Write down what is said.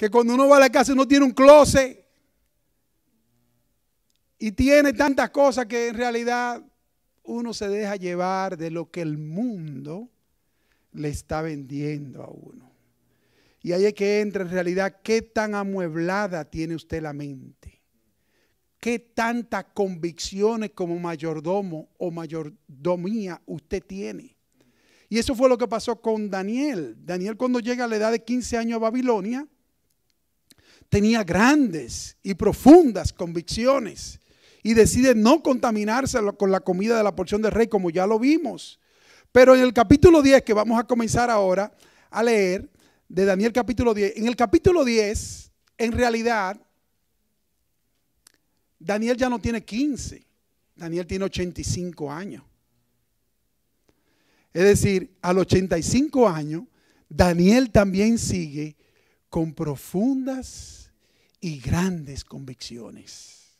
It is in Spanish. que cuando uno va a la casa uno tiene un closet y tiene tantas cosas que en realidad uno se deja llevar de lo que el mundo le está vendiendo a uno. Y ahí es que entra en realidad qué tan amueblada tiene usted la mente, qué tantas convicciones como mayordomo o mayordomía usted tiene. Y eso fue lo que pasó con Daniel. Daniel, cuando llega a la edad de 15 años a Babilonia, tenía grandes y profundas convicciones y decide no contaminarse con la comida de la porción del rey, como ya lo vimos. Pero en el capítulo 10, que vamos a comenzar ahora a leer, de Daniel capítulo 10. En el capítulo 10, en realidad, Daniel ya no tiene 15. Daniel tiene 85 años. Es decir, a los 85 años, Daniel también sigue con profundas y grandes convicciones.